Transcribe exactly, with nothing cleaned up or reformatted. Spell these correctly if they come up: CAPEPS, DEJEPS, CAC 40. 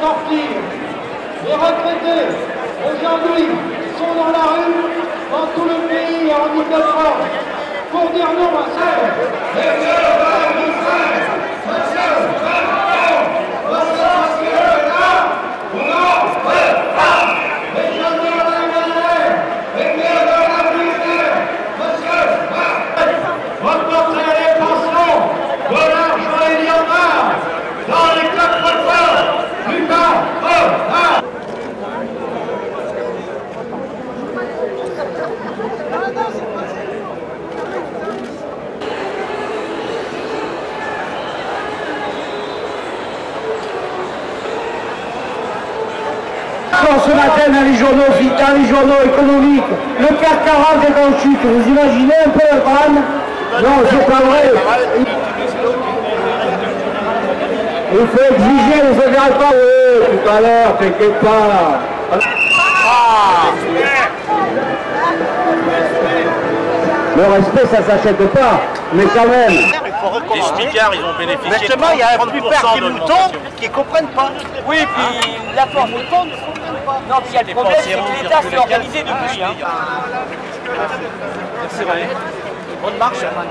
sortir. Les retraités, aujourd'hui, sont dans la rue, dans tout le pays et en Île-de-France, pour dire non à ce matin dans les journaux, dans les journaux économiques, le C A C quarante est en chute. Vous imaginez un peu le drame? Non, c'est pas vrai. Il faut exiger les agriculteurs. Oui, tout à l'heure, t'inquiète pas. Ah, le respect, ça s'achète pas, mais quand même. Les smicards, ils ont bénéficié. Justement, il y a un plupart des moutons qui ne comprennent pas. Oui, puis la force des moutons ne comprennent pas. Non, puis il y a des problèmes, c'est que l'État s'est organisé depuis. C'est vrai. Bonne marche.